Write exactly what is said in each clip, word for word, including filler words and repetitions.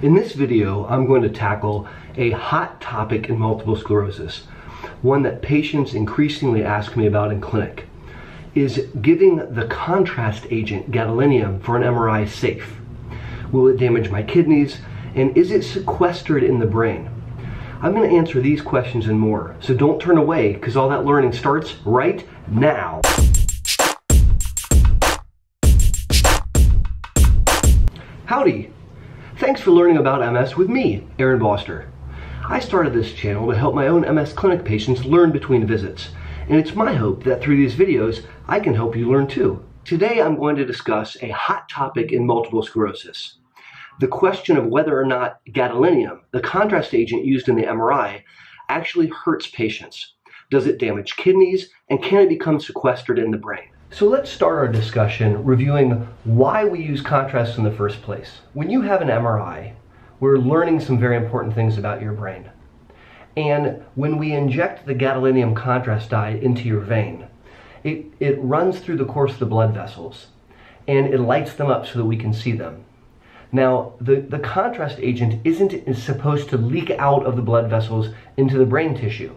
In this video, I'm going to tackle a hot topic in multiple sclerosis, one that patients increasingly ask me about in clinic. Is giving the contrast agent gadolinium for an M R I safe? Will it damage my kidneys? And is it sequestered in the brain? I'm going to answer these questions and more, so don't turn away because all that learning starts right now. Howdy! Thanks for learning about M S with me, Aaron Boster. I started this channel to help my own M S clinic patients learn between visits, and it's my hope that through these videos, I can help you learn too. Today I'm going to discuss a hot topic in multiple sclerosis. The question of whether or not gadolinium, the contrast agent used in the M R I, actually hurts patients. Does it damage kidneys, and can it become sequestered in the brain? So let's start our discussion reviewing why we use contrast in the first place. When you have an M R I, we're learning some very important things about your brain. And when we inject the gadolinium contrast dye into your vein, it, it runs through the course of the blood vessels, and it lights them up so that we can see them. Now, the, the contrast agent isn't is supposed to leak out of the blood vessels into the brain tissue.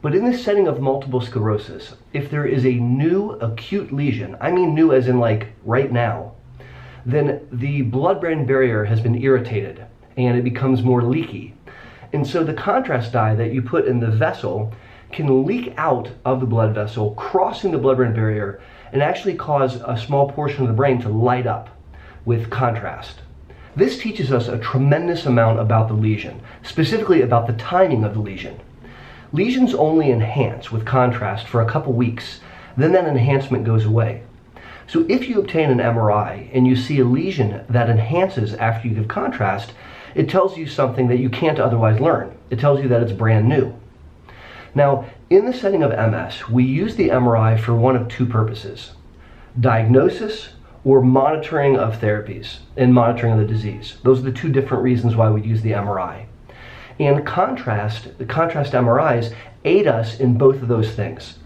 But in the setting of multiple sclerosis, if there is a new acute lesion, I mean new as in like right now, then the blood-brain barrier has been irritated and it becomes more leaky. And so the contrast dye that you put in the vessel can leak out of the blood vessel, crossing the blood-brain barrier, and actually cause a small portion of the brain to light up with contrast. This teaches us a tremendous amount about the lesion, specifically about the timing of the lesion. Lesions only enhance with contrast for a couple weeks, then that enhancement goes away. So if you obtain an M R I and you see a lesion that enhances after you give contrast, it tells you something that you can't otherwise learn. It tells you that it's brand new. Now, in the setting of M S, we use the M R I for one of two purposes: diagnosis or monitoring of therapies and monitoring of the disease. Those are the two different reasons why we use the M R I. And contrast, the contrast M R Is aid us in both of those things.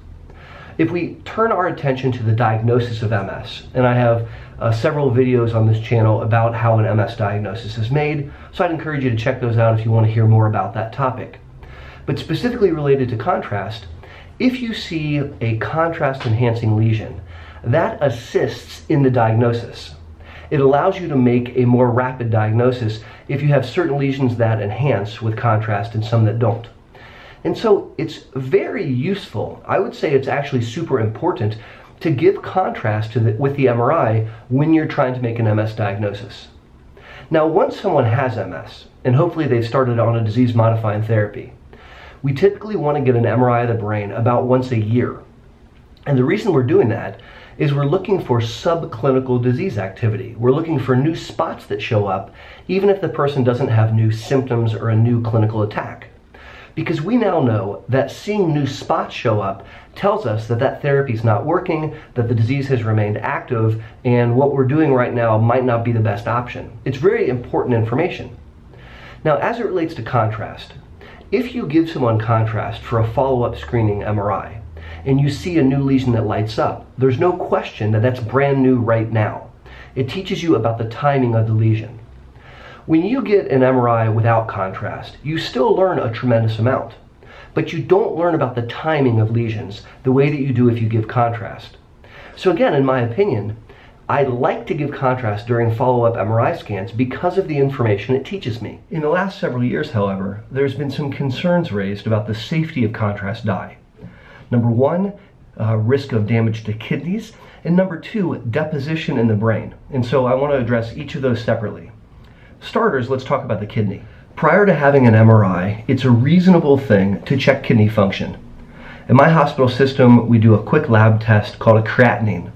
If we turn our attention to the diagnosis of M S, and I have uh, several videos on this channel about how an M S diagnosis is made, so I'd encourage you to check those out if you want to hear more about that topic. But specifically related to contrast, if you see a contrast-enhancing lesion, that assists in the diagnosis. It allows you to make a more rapid diagnosis if you have certain lesions that enhance with contrast and some that don't. And so it's very useful. I would say it's actually super important to give contrast to the, with the M R I when you're trying to make an M S diagnosis. Now, once someone has M S, and hopefully they've started on a disease-modifying therapy, we typically want to get an M R I of the brain about once a year. And the reason we're doing that is we're looking for subclinical disease activity. We're looking for new spots that show up, even if the person doesn't have new symptoms or a new clinical attack. Because we now know that seeing new spots show up tells us that that therapy is not working, that the disease has remained active, and what we're doing right now might not be the best option. It's very important information. Now, as it relates to contrast, if you give someone contrast for a follow-up screening M R I, and you see a new lesion that lights up, there's no question that that's brand new right now. It teaches you about the timing of the lesion. When you get an M R I without contrast, you still learn a tremendous amount, but you don't learn about the timing of lesions the way that you do if you give contrast. So again, in my opinion, I like to give contrast during follow-up M R I scans because of the information it teaches me. In the last several years, however, there's been some concerns raised about the safety of contrast dye. Number one, uh, risk of damage to kidneys, and number two, deposition in the brain. And so I want to address each of those separately. Starters, let's talk about the kidney. Prior to having an M R I, it's a reasonable thing to check kidney function. In my hospital system, we do a quick lab test called a creatinine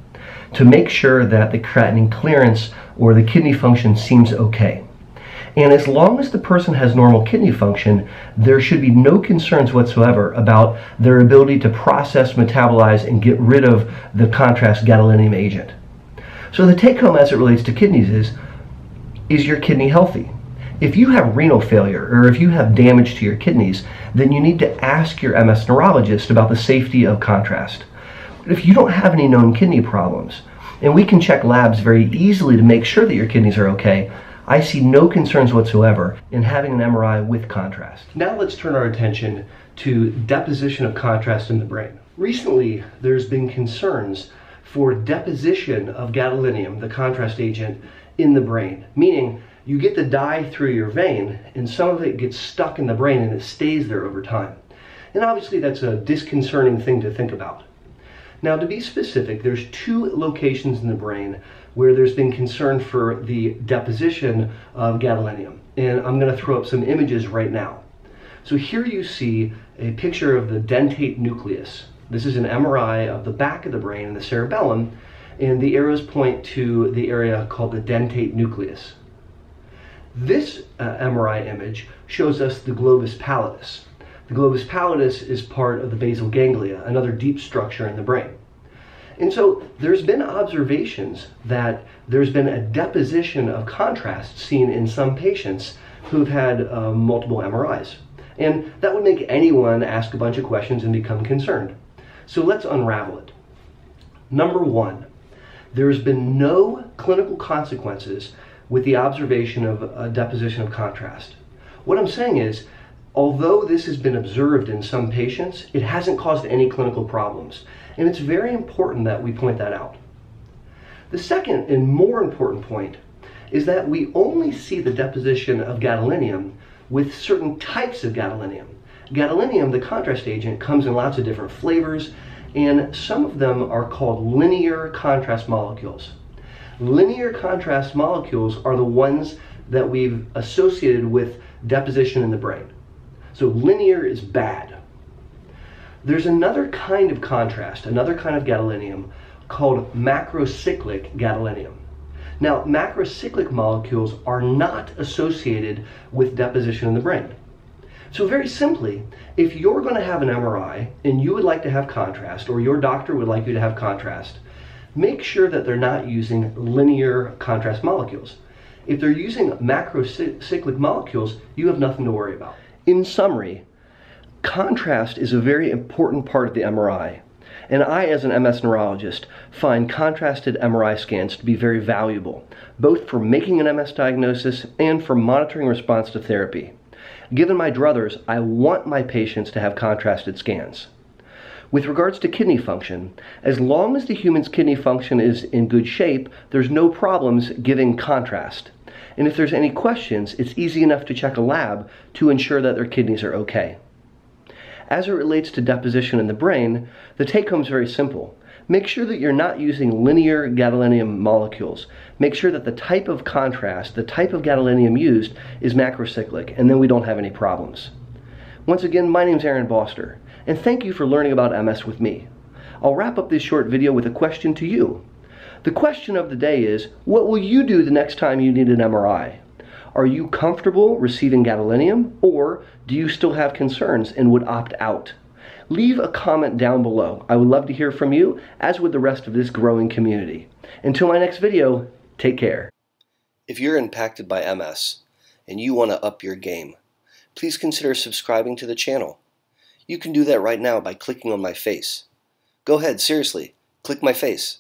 to make sure that the creatinine clearance or the kidney function seems okay. And as long as the person has normal kidney function, there should be no concerns whatsoever about their ability to process, metabolize, and get rid of the contrast gadolinium agent. So the take-home as it relates to kidneys is, is your kidney healthy? If you have renal failure or if you have damage to your kidneys, then you need to ask your M S neurologist about the safety of contrast. But if you don't have any known kidney problems, and we can check labs very easily to make sure that your kidneys are okay, I see no concerns whatsoever in having an M R I with contrast. Now let's turn our attention to deposition of contrast in the brain. Recently, there's been concerns for deposition of gadolinium, the contrast agent, in the brain, meaning you get the dye through your vein and some of it gets stuck in the brain and it stays there over time. And obviously that's a disconcerting thing to think about. Now, to be specific, there's two locations in the brain where there's been concern for the deposition of gadolinium. And I'm going to throw up some images right now. So here you see a picture of the dentate nucleus. This is an M R I of the back of the brain and the cerebellum, and the arrows point to the area called the dentate nucleus. This uh, M R I image shows us the globus pallidus. The globus pallidus is part of the basal ganglia, another deep structure in the brain. And so there's been observations that there's been a deposition of contrast seen in some patients who've had uh, multiple M R Is. And that would make anyone ask a bunch of questions and become concerned. So let's unravel it. Number one, there's been no clinical consequences with the observation of a deposition of contrast. What I'm saying is, although this has been observed in some patients, it hasn't caused any clinical problems. And it's very important that we point that out. The second and more important point is that we only see the deposition of gadolinium with certain types of gadolinium. Gadolinium, the contrast agent, comes in lots of different flavors, and some of them are called linear contrast molecules. Linear contrast molecules are the ones that we've associated with deposition in the brain. So linear is bad. There's another kind of contrast, another kind of gadolinium, called macrocyclic gadolinium. Now, macrocyclic molecules are not associated with deposition in the brain. So very simply, if you're going to have an M R I and you would like to have contrast, or your doctor would like you to have contrast, make sure that they're not using linear contrast molecules. If they're using macrocyclic molecules, you have nothing to worry about. In summary, contrast is a very important part of the M R I. And I, as an M S neurologist, find contrasted M R I scans to be very valuable, both for making an M S diagnosis and for monitoring response to therapy. Given my druthers, I want my patients to have contrasted scans. With regards to kidney function, as long as the human's kidney function is in good shape, there's no problems giving contrast. And if there's any questions, it's easy enough to check a lab to ensure that their kidneys are okay. As it relates to deposition in the brain, the take-home is very simple. Make sure that you're not using linear gadolinium molecules. Make sure that the type of contrast, the type of gadolinium used, is macrocyclic, and then we don't have any problems. Once again, my name's Aaron Boster, and thank you for learning about M S with me. I'll wrap up this short video with a question to you. The question of the day is, what will you do the next time you need an M R I? Are you comfortable receiving gadolinium, or do you still have concerns and would opt out? Leave a comment down below. I would love to hear from you, as would the rest of this growing community. Until my next video, take care. If you're impacted by M S and you want to up your game, please consider subscribing to the channel. You can do that right now by clicking on my face. Go ahead, seriously, click my face.